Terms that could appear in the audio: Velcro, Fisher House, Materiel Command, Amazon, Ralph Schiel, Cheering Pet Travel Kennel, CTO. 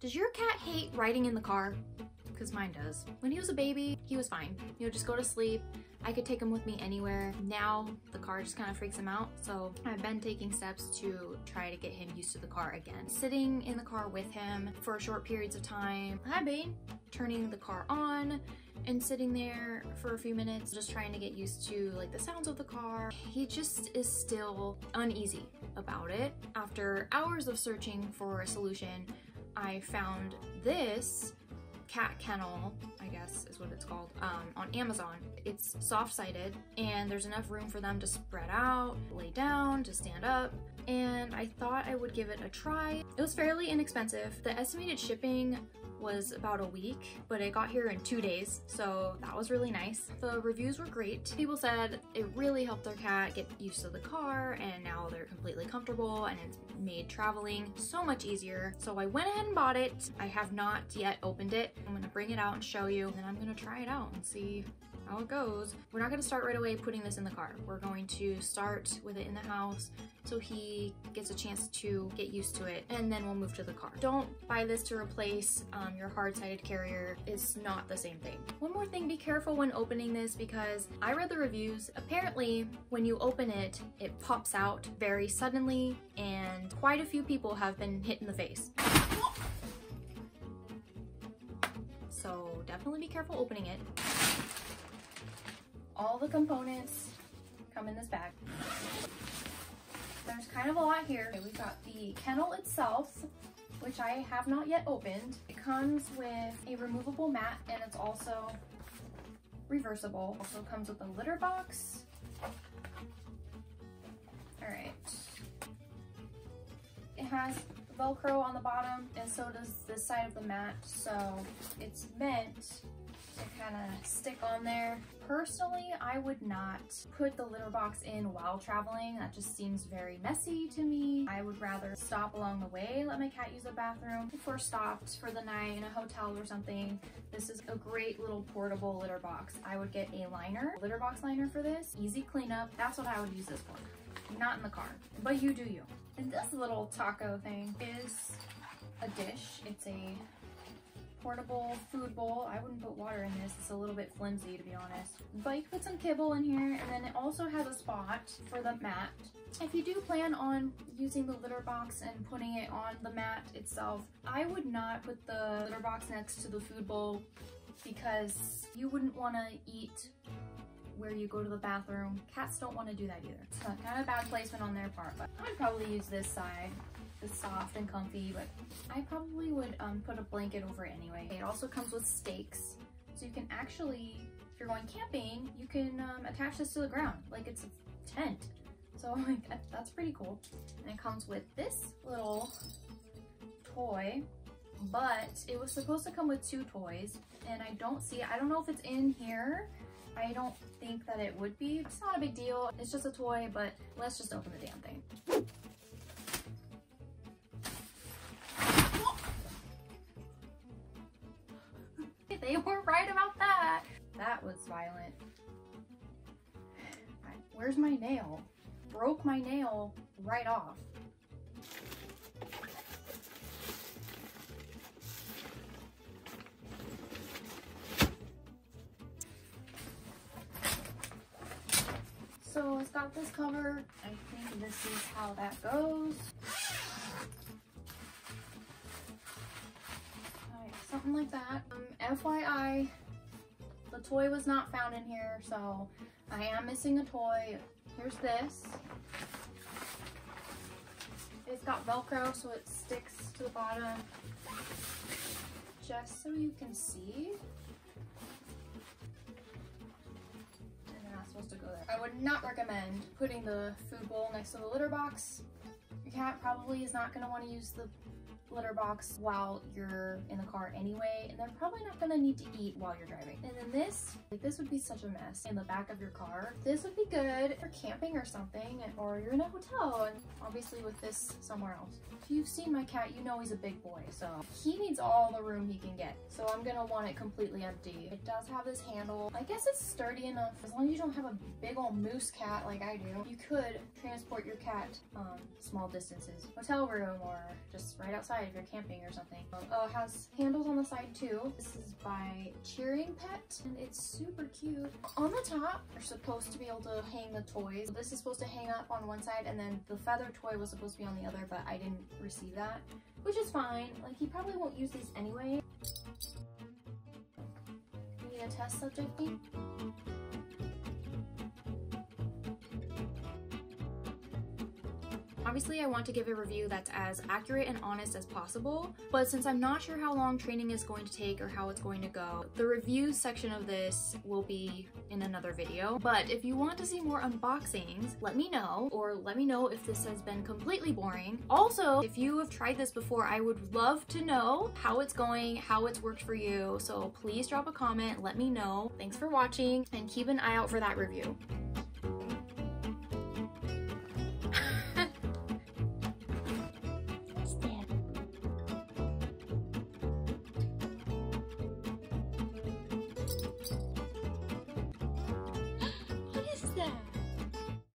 Does your cat hate riding in the car? Because mine does. When he was a baby, he was fine. He would just go to sleep. I could take him with me anywhere. Now the car just kind of freaks him out. So I've been taking steps to try to get him used to the car again. Sitting in the car with him for short periods of time. Hi, babe. Turning the car on and sitting there for a few minutes, just trying to get used to like the sounds of the car. He just is still uneasy about it. After hours of searching for a solution, I found this cat kennel, I guess is what it's called, on Amazon. It's soft-sided and there's enough room for them to spread out, lay down, to stand up, and I thought I would give it a try. It was fairly inexpensive. The estimated shipping was about a week, but it got here in 2 days, so that was really nice. The reviews were great. People said it really helped their cat get used to the car, and now they're completely comfortable, and it's made traveling so much easier. So I went ahead and bought it. I have not yet opened it. I'm gonna bring it out and show you, and then I'm gonna try it out and see how it goes. We're not gonna start right away putting this in the car. We're going to start with it in the house so he gets a chance to get used to it, and then we'll move to the car. Don't buy this to replace your hard-sided carrier. It's not the same thing. One more thing, be careful when opening this because I read the reviews. Apparently, when you open it, it pops out very suddenly, and quite a few people have been hit in the face. So definitely be careful opening it. All the components come in this bag. There's kind of a lot here. Okay, we've got the kennel itself, which I have not yet opened. It comes with a removable mat and it's also reversible. Also comes with a litter box. All right. It has Velcro on the bottom and so does this side of the mat. So it's meant to kind of stick on there. Personally, I would not put the litter box in while traveling. That just seems very messy to me. I would rather stop along the way, let my cat use the bathroom. If we're stopped for the night in a hotel or something, this is a great little portable litter box. I would get a liner, litter box liner for this. Easy cleanup. That's what I would use this for. Not in the car, but you do you. And this little taco thing is a dish. It's a portable food bowl. I wouldn't put water in this. It's a little bit flimsy, to be honest. But you can put some kibble in here, and then it also has a spot for the mat. If you do plan on using the litter box and putting it on the mat itself, I would not put the litter box next to the food bowl because you wouldn't want to eat where you go to the bathroom. Cats don't want to do that either. It's kind of bad placement on their part, but I would probably use this side. It's soft and comfy, but I probably would put a blanket over it anyway. It also comes with stakes, so you can actually, if you're going camping, you can attach this to the ground, like it's a tent. So like, that's pretty cool. And it comes with this little toy, but it was supposed to come with 2 toys, and I don't see it. I don't know if it's in here. I don't think that it would be. It's not a big deal. It's just a toy, but let's just open the damn thing. They were right about that. That was violent. Where's my nail? Broke my nail right off. So it's got this cover. I think this is how that goes. Something like that. FYI, the toy was not found in here, so I am missing a toy. Here's this. It's got Velcro, so it sticks to the bottom. Just so you can see. And they're not supposed to go there. I would not recommend putting the food bowl next to the litter box. Your cat probably is not going to want to use the litter box while you're in the car anyway, and they're probably not gonna need to eat while you're driving. And then this, like, this would be such a mess in the back of your car. This would be good for camping or something, or you're in a hotel, and obviously with this somewhere else. If you've seen my cat, you know he's a big boy, so he needs all the room he can get. So I'm gonna want it completely empty. It does have this handle. I guess it's sturdy enough. As long as you don't have a big old moose cat like I do, you could transport your cat small distances. Hotel room or just right outside outside if you're camping or something. It has handles on the side too. This is by Cheering Pet, and it's super cute. On the top, you're supposed to be able to hang the toys. This is supposed to hang up on one side, and then the feather toy was supposed to be on the other, but I didn't receive that, which is fine. Like, he probably won't use these anyway. We need a test subject thing. Obviously, I want to give a review that's as accurate and honest as possible, but since I'm not sure how long training is going to take or how it's going to go, the review section of this will be in another video. But if you want to see more unboxings, let me know, or let me know if this has been completely boring. Also, if you have tried this before, I would love to know how it's going, how it's worked for you, so please drop a comment, let me know. Thanks for watching, and keep an eye out for that review.